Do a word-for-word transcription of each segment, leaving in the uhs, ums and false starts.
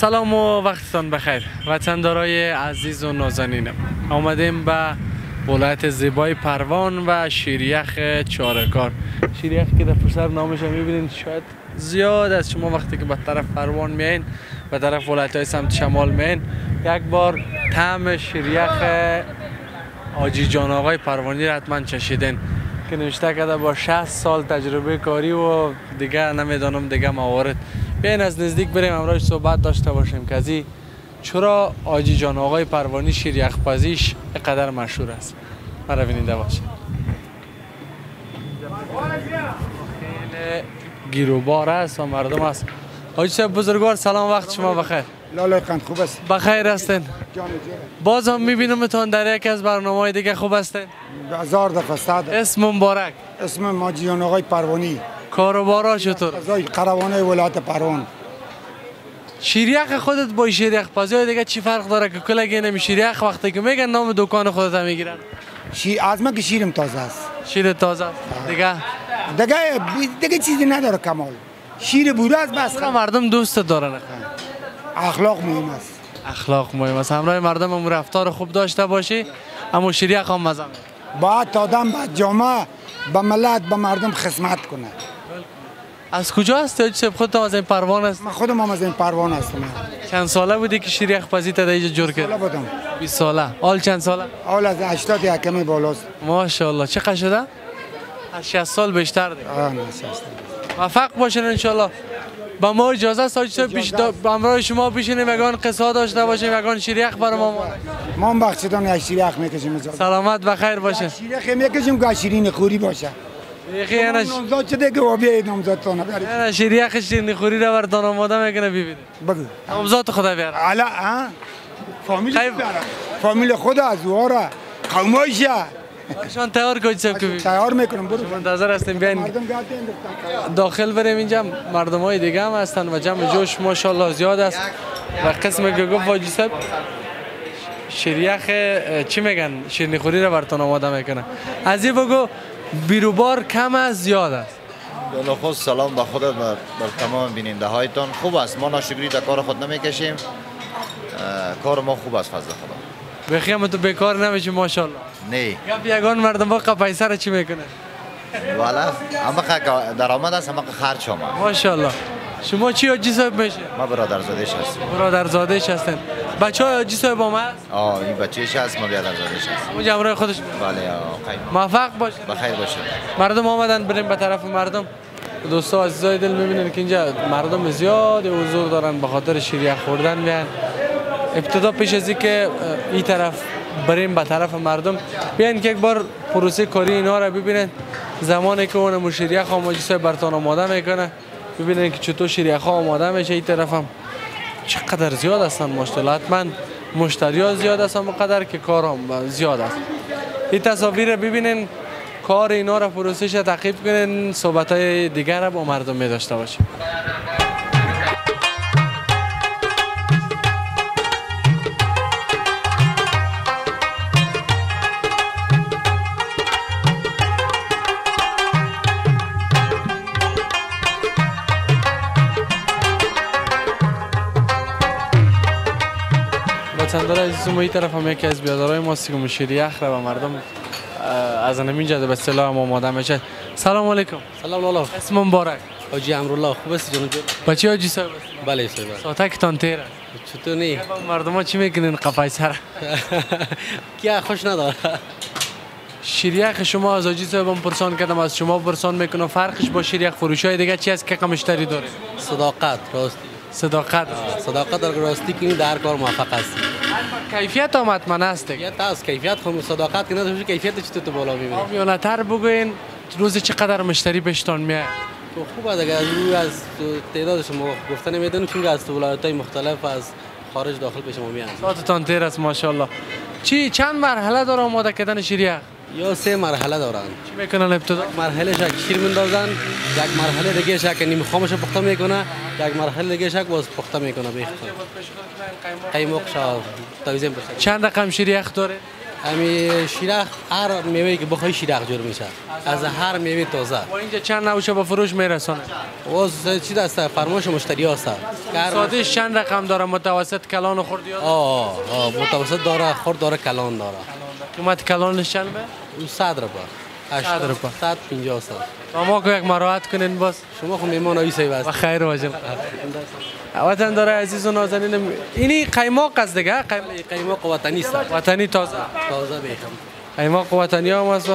سلام و وقتتان بخیر وطندارای عزیز و نازنینم. آمدیم به ولایت زیبای پروان و شیریخ چارکار. شیریخ که در فرصت نامش هم میبینید، شاید زیاد از شما وقتی که به طرف پروان میاین، به طرف ولایت های سمت شمال میاین، یک بار طعم شیریخ حاجی جان آقای پروانی را حتما چشیدین که نوشته کرده با شصت سال تجربه کاری و دیگه نمیدانم دیگه موارد. بیاین از نزدیک بریم امروز صحبت داشته باشیم که ازی چرا حاجی جان آقای پروانی شیریخ پزیش اینقدر مشهور است. برای بیننده باشه گیروبار است و مردم است. حاجی صاحب بزرگوار سلام، وقت شما بخیر. لاله خان خوب است؟ بخیر هستین. باز هم میبینم تون در یک از برنامه‌های دیگه خوب هستین. هزار دفعه صد. اسم مبارک. اسم حاجی جان آقای پروانی. کاروبارا چطور؟ غذای قروانه ولایت پروان. شیریخ خودت با شیریخ پزای دیگه چی فرق داره که کلگی نمی شیریخ وقتی که میگن نام دکان خودت هم میگیرن؟ شی از ما که شیرم تازه است. شیر تازه است. دیگه دیگه دیگه چیزی نداره کمال. شیر بوره از بس مردم دوست دارن. اخلاق مهم است. اخلاق مهم است. همراه مردم هم رفتار خوب داشته باشی، اما شیریخ هم مزه. باید آدم به جامعه، به ملت، به مردم خدمت کنه. از کجا هستی حاجی صاحب؟ خودت از این پروان هستی؟ من خودم هم از این پروان هستم. چند ساله بودی که شیریخ پزی تا اینجا جور کرد؟ ساله بودم. بیست ساله. حال چند ساله؟ حال از هشتاد یکم بالاست. ماشاءالله. چقدر شده؟ از شصت سال بیشتر دیگه. آه نه شصت. موفق باشین انشالله. با ما اجازه است حاجی صاحب پیش همراه شما بشینیم، یگان قصه داشته باشیم، یگان شیریخ برام آماده. ما بخشیدون یک شیریخ میکشیم اجازه. سلامت و خیر باشه. شیریخ میکشیم که شیرین خوری باشه. یخی انا نامزد شده که وابیای نامزد تونه. انا شیریخ شیرین خوری را برتان آماده میکنه ببینید. بگو. نامزد خدا بیاره. علا ها؟ فامیل بیاره. فامیل خدا از واره. قومایشه. شان تیار کنید سب که تیار میکنم. برو منتظر هستیم بیاین داخل بریم. اینجا مردم های دیگه هم هستن و جمع جوش ماشاءالله زیاد است. و قسم که گفت حاجی صاحب شیریخ چی میگن شیرینی خوری را براتون آماده میکنه. از این بگو بیروبار کم است زیاد است؟ بالا خود سلام به خودت و به تمام بیننده هایتان. خوب است. ما ناشکری در کار خود نمیکشیم. کار ما خوب است فضل خدا. بخیام تو بیکار نمیشی ماشاءالله. نه. گپ یگان مردم واقعا پیسه را چی میکنه؟ والا اما که درآمد است اما که خرج هم. ماشاءالله. شما چی حاجی صاحب میشه؟ ما برادرزادهش هستیم. برادرزادهش هستن. بچه‌ها حاجی صاحب هم هست؟ آه این بچه‌ش هست، ما برادرزادهش هستیم. اون جمعرای خودش. بله آقای. موفق باشید. بخیر باشید. مردم آمدن بریم به طرف مردم. دوستا عزیزای دل میبینن که اینجا مردم زیاد حضور دارن به خاطر شیریخ خوردن میان. ابتدا پیش از اینکه این طرف بریم به طرف مردم، بیاین که یک بار پروسه کاری اینا را ببینید. زمانی که اون شیریخ حاجی صاحب براتون آماده میکنه، ببینید که چطور شیریخ ها آماده میشه. این طرف هم چقدر زیاد هستن ماشاءالله. حتما مشتری ها زیاد هستن مقدر که کار هم زیاد است. این تصاویر را ببینید، کار اینا را پروسش را تعقیب کنین، صحبت های دیگر را با مردم می داشته باشید. چندار عزیزم این طرف هم یکی از بیادارهای ماست که شیریخ را به مردم از همین جده به اصطلاح هم آماده میشه. سلام علیکم. سلام الله. اسم مبارک. حاجی امرالله. خوب است جناب؟ بچه حاجی صاحب است؟ بله صاحب. ساتکتان تیره؟ چطور نی؟ مردم ها چی میکنین قفای سر؟ کیا خوش نداره. شیریخ شما از حاجی صاحب هم پرسان کردم، از شما پرسان میکنم، فرقش با شیریخ فروش های دیگه چی است که مشتری داره؟ صداقت. راست. صداقت. صداقت در راستی که در کار موفق است. کیفیت هم حتما است. کیفیت است. کیفیت خود صداقت که نداشته کیفیت چطور تو بالا میبره؟ میونه تر بگوین روزی چقدر مشتری پیشتان میاد؟ تو خوبه دیگه از روی از تعداد شما گفتن میدونم که از ولایت‌های مختلف از خارج داخل به شما میان. ساعتتان تیر است ماشاءالله. چی چند مرحله داره آماده کردن شیریخ؟ یا سه مرحله دارن. چی میکنن ابتدا؟ مرحله شک شیر میندازن، یک مرحله دیگه شک نیم خامش پخته میکنه، یک مرحله دیگه شک باز پخته میکنه به اختیار. قیماق شاو توزیع بشه. چند رقم شیریخ داره؟ امی شیراخ هر میوه‌ای که بخوای شیراخ جور میشه. از هر میوه تازه. و اینجا چند نوشه به فروش میرسونه؟ اوز چی دسته فرمایش مشتری هست. سادهش چند رقم داره؟ متوسط کلان و خردی داره؟ آه آه متوسط داره، خرد داره، کلان داره. قیمت کلانش چند به؟ صد روپا. صد روپا. صد پنجاه صد. شما که یک مراعات کنین باز. شما خود میمان ایسای باز. خیر واجب. وطن داره عزیز و نازنین اینی قیماق است دیگه قیماق وطنی است وطنی تازه تازه بیخم قیماق وطنی هم است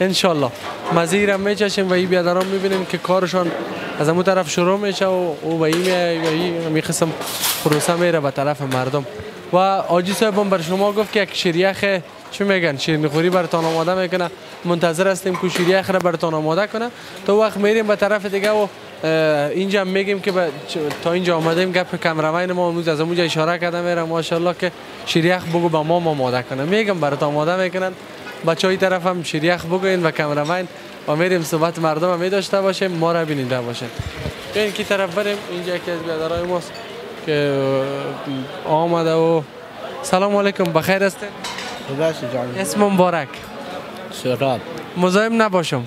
ان شاء الله مزیر هم میچشیم و این بیادران میبینیم که کارشان از همون طرف شروع میشه و او به این می قسم پروسه میره به طرف مردم و آجی صاحبم بر شما گفت که یک شیریخ چی میگن شیرینیخوری برتان آماده میکنه منتظر هستیم که شیریخ را برتان آماده کنه تا وقت میریم به طرف دیگه و اینجا میگیم که تا اینجا آمدیم گپ کمرمین ما امروز از اونجا اشاره کردم میرم ماشاءالله که شیریخ بگو به ما آماده کنه میگم برات آماده میکنن بچهای طرف هم شیریخ بگوین و کمرمین و میریم صحبت مردم هم داشته باشیم ما را بیننده باشیم ببین کی طرف بریم اینجا یکی از برادرای ماست که آمده و سلام علیکم بخیر هستین اسم مبارک سراب مزاحم نباشم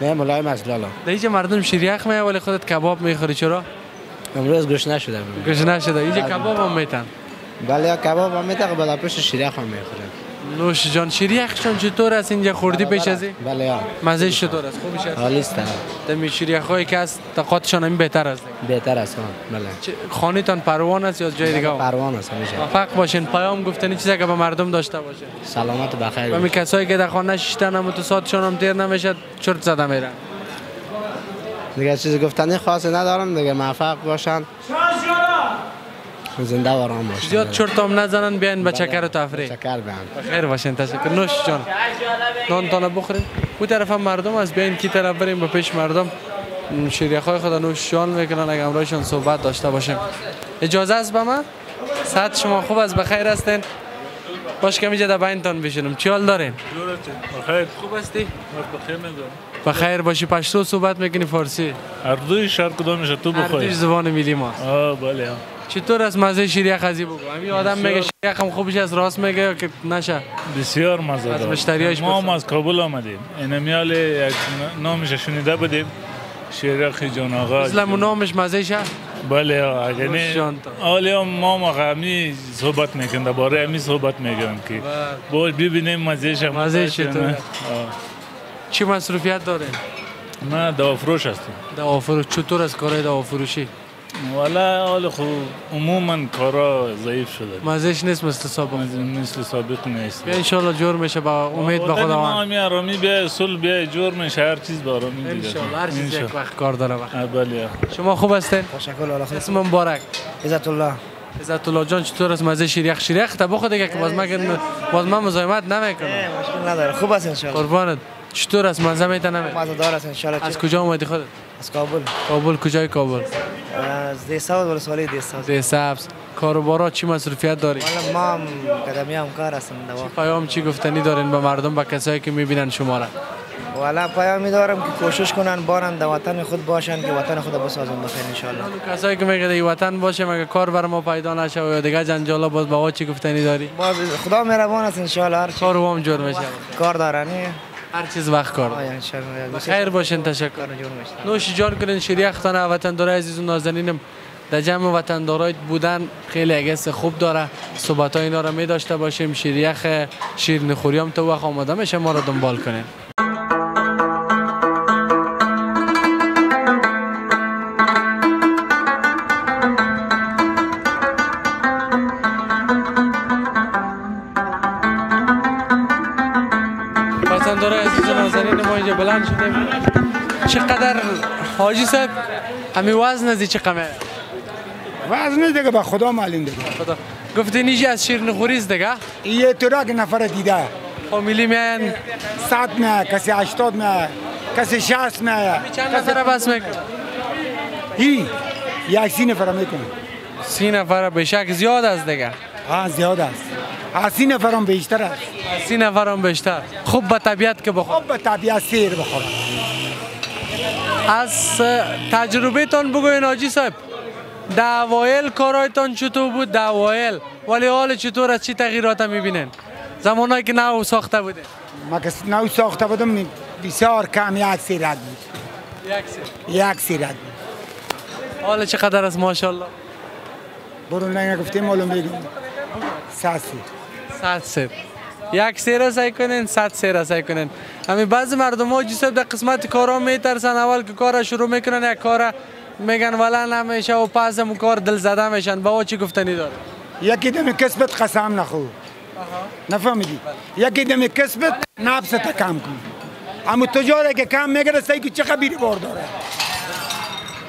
نه ملایم از لالا دیگه مردم شیریخ میه ولی خودت کباب میخوری چرا؟ امروز گوش نشده گوش نشده اینجا کباب هم میتن بله کباب هم میتن بله پشت شیریخ هم میخورن نوش جان شیریخشون چطور است اینجا خوردی پیش ازی؟ بله مزه چطور است خوبش است؟ عالی است دمی شیریخای که است طاقتشون هم بهتر است بهتر است بله خانیتان پروان است یا جای دیگه؟ پروان است میشه موفق باشین پیام گفتنی چیزی که به مردم داشته باشه سلامت بخیر و می کسایی که در خانه شیشتن هم تو ساعتشون هم دیر نمیشه چرت زده میرن دیگه چیزی گفتنی خاصی ندارم دیگه موفق باشن زنده و آرام باشین زیاد چرتام نزنن بیاین به چکر و تفریح چکر بیاین خیر باشین تشکر نوش جان نان تان بخورین اون طرف هم مردم از بیاین کی طرف بریم به پیش مردم شیریخای خدا نوش جان میکنن اگه همراهشون صحبت داشته باشیم اجازه است به من صحت شما خوب است بخیر هستین باش کمی جدا بینتون بشینم چی حال دارین بخیر خوب هستی بخیر میگم بخیر باشی پشتو صحبت میکنی فارسی اردوی شهر کدومش تو بخیر اردوی زبان ملی ما آه بله چطور از مزه شیریخ ازی بگو همین آدم میگه شیریخ هم خوبش از راست میگه که نشه بسیار مزه داره مشتریاش ما هم از کابل آمدیم اینمیال یک نامش شنیده بودیم شیریخ جان آقا اسلام نامش مزه شه بله اگه نه حالا ما ما همین صحبت میکنیم درباره همین صحبت میگم که باز ببینیم مزه شه مزه چطوره چی مصرفیات داره من دوافروش هستم دوافروش چطور از کارهای دوافروشی والا حال خوب عموما کارا ضعیف شده مزهش نیست مثل سابق مثل سابق نیست ان شاء الله جور میشه با امید به خداوند ما آرامی بیا صلح بیا جور میشه هر چیز به آرامی دیگه ان شاء الله هر چیز یک وقت کار داره وقت بله شما خوب هستین تشکر الله خیر اسم مبارک عزت الله عزت الله جان چطور است مزه شیریخ شیریخ تا بخود دیگه که باز من باز من مزاحمت نمیکنم مشکل نداره خوب است ان شاء الله قربانت چطور است مزه میتنم مزه دار است ان شاء الله از کجا اومدی خودت از کابل کابل کجای کابل از دیساب ولی سالی دیساب دیساب کاروبارا چی مصرفیات داری؟ ما قدمی هم کار هستم دوا پیام چی گفتنی دارین به مردم به کسایی که میبینن شما را؟ والا پیامی دارم که کوشش کنن بارن در وطن خود باشن که وطن خود بسازن بخیر ان شاء الله کسایی که میگه در وطن باشه مگه کار بر ما پیدا نشه و دیگه جنجالا باز به چی گفتنی داری؟ باز خدا مهربان است ان شاء الله هر کار وام جور میشه کار دارنی هر چیز وقت کار خیر باشین تشکر نوش جان کنین شیریخ تن وطن داره عزیز و نازنینم در جمع وطن دارای بودن خیلی اگس خوب داره صحبت ها اینا را می داشته باشیم شیریخ شیرینیخوری هم تو وقت آماده میشه ما را دنبال کنین بلند شدیم چقدر حاجی صاحب همی وزن ازی چه قمه؟ وزن دیگه به خدا معلوم دیگه خدا گفتی نیجی از شیرینیخوری است دیگه؟ یه طورا که نفر دیده فامیلی میان صد میه کسی هشتاد میه کسی شصت میه چند نفر بس میکنه؟ هی یک سی نفر میکنه سی نفر به شک زیاد است دیگه ها زیاد است سی نفر هم بیشتر است سی نفر هم بیشتر خوب به طبیعت که بخورم خوب به طبیعت سیر بخورم از تجربه تان بگوین حاجی صاحب در اوایل کارایتان چطور بود در اوایل ولی حال چطور از چی تغییرات میبینین زمانایی که نو ساخته بودیم؟ ما که نو ساخته بودم بسیار کم، یک سیرک بود. یک سیرک؟ یک سیرک بود. حالا چقدر است ماشاءالله؟ برون نگه گفتیم معلوم بگیم. صد سیر. صد سیر. یک سیر سعی کنین، صد سیر سعی کنین. همین بعضی مردم ها جسد در قسمت کارا میترسن، اول که کار شروع میکنن یک کار میگن ولن نمیشه و پس هم کار دل زده میشن. با او چی گفتنی داره؟ یکی دمی کسبت قسم نخو. نفهمیدی؟ یکی دمی کسبت نفس تا کم کن. اما تجاری که کم میگره سعی که چه خبری بار داره؟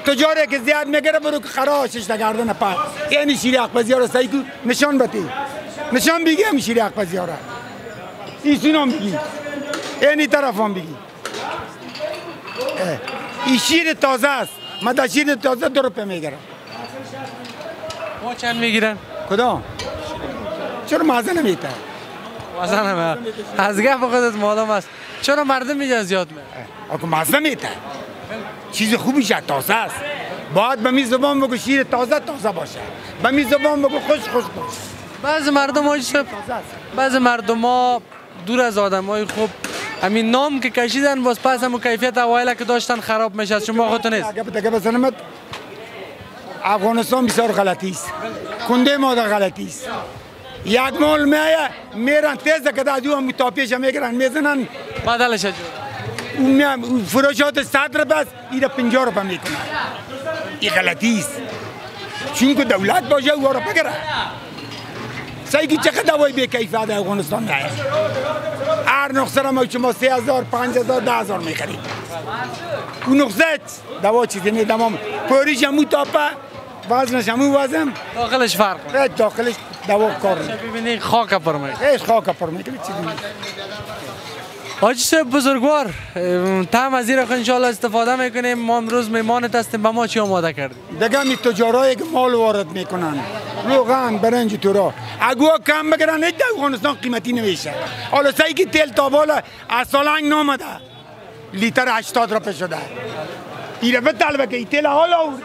تجاری که زیاد میگره برو که خراشش نگردن پس. یعنی شیریاق بازیارو سعی کو نشان بده. نشان بگیم شیریاق بازیارو. ایشون هم بگی. اینی طرف هم بگی. این شیر تازه است. من در شیر تازه دو روپه میگرم. ما چند میگیرن؟ کدام؟ چرا مازن میتن؟ مازن هم از گفت خودت معلوم است. چرا مردم میگن زیاد میگن؟ آقا مازن میتن. چیز خوبی شد تازه است. باید به می زبان بگو شیر تازه تازه باشه. به می زبان بگو خوش خوش باشه. بعض مردم ها چیز بعض مردم ها دور از آدم های خوب همین نام که کشیدن باز پس همون کیفیت اوایل که داشتن خراب میشه. شما خودتون نیست افغانستان بسیار غلطی است، کنده ماده غلطی است. یک مال میایه میرن تیزه که در جو هم تاپیش هم میگرن میزنن بدلش جو اون فروشات صد رو بس این را پنجاه رو میکنن. این غلطی است چون که دولت باشه او را بگره. سعی که چقدر دوای بی کیفیت افغانستان میایه هر نقصه را ما شما سه هزار پنج هزار ده هزار میخرید. اون نقصه دوا چیزی نه تمام پوریش همون تاپه وزنش همون وزن داخلش فرق نه داخلش دوا کار نه. ببینید خاک پرمه هیچ خاک پرمه چیزی نه. حاجی صاحب بزرگوار تام از این ان شاء الله استفاده میکنیم. ما امروز میمانت هستیم به ما چی آماده کردیم؟ دیگه می تجارایی که مال وارد میکنن روغن برنج تورا اگه کم بگیرن هیچ افغانستان قیمتی نمیشه. حالا سعی که تیل تا بالا از سالنگ نامده لیتر هشتاد روپه شده ایره به طلبه که تیل حالا آوردی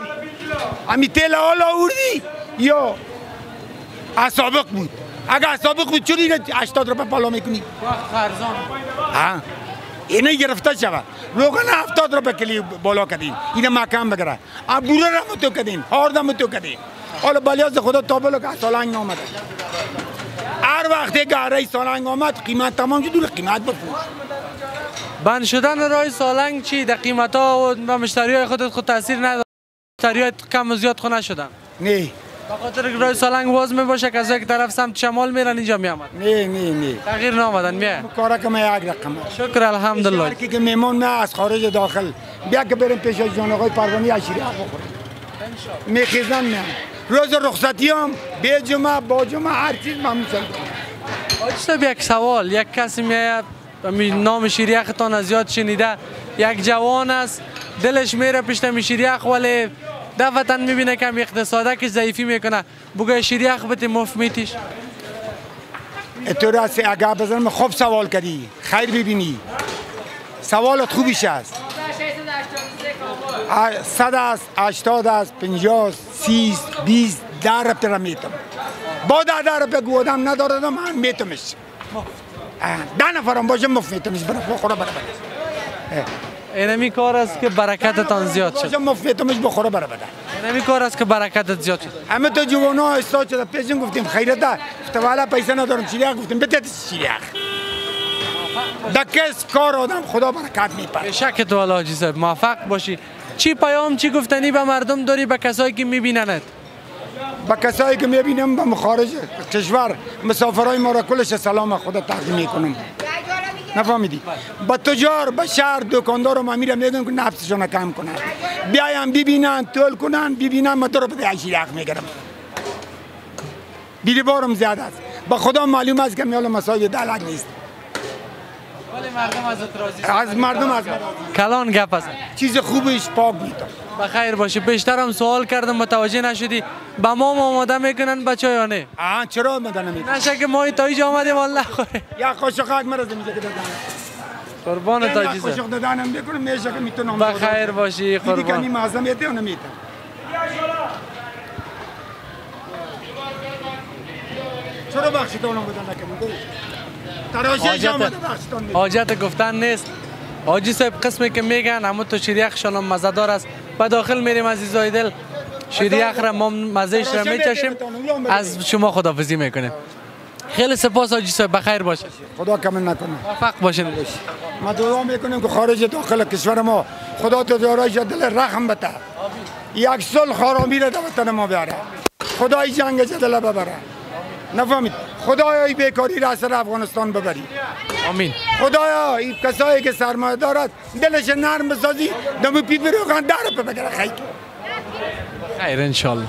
امی تیل حالا آوردی یا از سابق بود. اگه از سابق بود چون ایره هشتاد روپه بالا میکنی؟ خرزان ها اینه گرفته شود روغن هفتاد روپه کلی بالا کردین اینه مکم بگیره بوره رو متو کردین هارده متو کردین. حالا بالیاز خدا تا بالا که سالنگ آمده هر وقتی که هره سالنگ آمد قیمت تمام شد دور قیمت بفروش. بند شدن راه سالنگ چی؟ در قیمت ها و مشتری های خودت خود تاثیر نداره؟ مشتری های کم و زیاد خونه شدن؟ نه به خاطر که راه سالنگ باز می باشه کسایی که طرف سمت شمال میرن اینجا می آمد؟ نه نه نه تغییر نامدن میه؟ کارا که من یک رقم شکر الحمدلله هرکی که میمون نه از خارج داخل بیا که بریم پیش جان آقای پروانی عشیره میخیزن میان روز رخصتی هم به جمعه با جمعه هر چیز ممنون شد. حاجی صاحب یک سوال یک کسی میاد نام شیریختان از یاد شنیده یک جوان است دلش میره پشت شیریخ ولی دفتن میبینه کم اقتصاده که ضعیفی میکنه بگه شیریخ بده مفت میتیش اطور است اگه بزنم خوب سوال کردی خیر ببینی سوالت خوبیش است صد است هشتاد است پنجاه است سی است بیست ده ربطه را میتم با ده ده ربطه گودم ندارده من میتمش ده نفرم باشه مفت میتمش برای بخوره برای برای اینمی کار است که برکتتان زیاد شد مفت میتمش بخوره برای برای اینمی کار است که برکتت زیاد شد. همه تا جوانه ها استاد شده پیشم گفتیم خیرته گفته والا پیسه ندارم شیریخ گفتیم بتت شیریخ دکس کار آدم خدا برکت میپره. شکت والا حاجی صاحب موفق باشی. چی پیام چی گفتنی به مردم داری به کسایی که میبینند؟ به کسایی که میبینم به مخارج کشور مسافرای ما را کلش سلام خدا تقدیم میکنم. نفهمیدی؟ به تجار به شهر دکاندار ما میرم میگم که نفسشون کم کنن بیایم ببینن تول کنن ببینن ما درو به شیریخ میگیرم بیری بارم زیاد است به خدا معلوم است که میال مسائل دلک نیست. مردم از از مردم از کلان گپ است چیز خوبش پاک میتون بخیر باشه. بیشتر هم سوال کردم متوجه نشدی به ما آماده میکنن بچه یا نه؟ آه چرا آماده نمیکنن نشه که ما تا اینجا آمدیم والله خوره یا قاشق حق مرزه میزه که دادن قربان تا چیزه قاشق دادنم میکنم میشه که میتونم بخیر باشی قربان دیگه کنی معظم یته اون میتون چرا بخشیدونم بودن که حاجت گفتن نیست. حاجی صاحب قسمی که میگن همون تو شیریخ شانم مزدار است. به داخل میریم عزیزای دل، شیریخ را ما مزهش را میچشیم، از شما خداحافظی میکنیم. خیلی سپاس حاجی صاحب، بخیر باشید، خدا کمین نکنه، موفق باشین. ما دعا میکنیم که خارج داخل کشور ما خدا تو یارایش دل رحم بده، یک صلح خرامی را در وطن ما بیاره، خدای جنگ جدل ببره، نفهمید؟ خدایا بیکاری را از افغانستان ببری، آمین. خدایا این کسایی که سرمایه دارد دلش نرم بسازی، دمو پی بروغان داره بگره خیر خیر انشالله.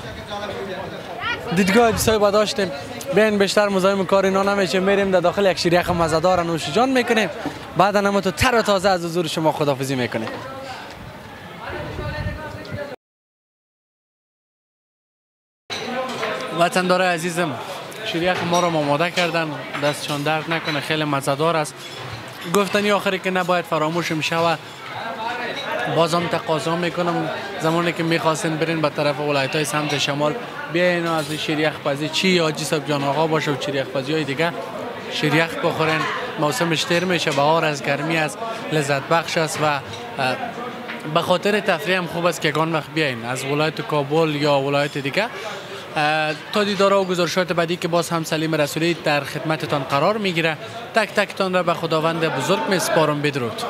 دیدگاه حاجی صاحب داشتیم، بین بیشتر مزاحم کار اینا نمیشه، میریم در داخل یک شیریخ مزه‌دار نوش جان میکنیم، بعدا هم تو تر و تازه از حضور شما خداحافظی میکنیم. وطن داره عزیزم، شیریخ ما رو آماده کردن، دستشان درد نکنه، خیلی مزه‌دار است. گفتنی آخری که نباید فراموش میشود. بازم تقاضا میکنم زمانی که میخواستین برین به طرف ولایت های سمت شمال، بیاین از شیریخ پزی چی حاجی صاحب جان آقا باشه و شیریخ پزی های دیگه شیریخ بخورین. موسمش تر میشه، بهار از گرمی از لذت بخش است و به خاطر تفریح هم خوب است که گان وقت بیاین از ولایت کابل یا ولایت دیگه. تا دیدارها و گزارشات بعدی که باز هم سلیم رسولی در خدمتتان قرار میگیره، تک تکتان را به خداوند بزرگ میسپارم. بدرود.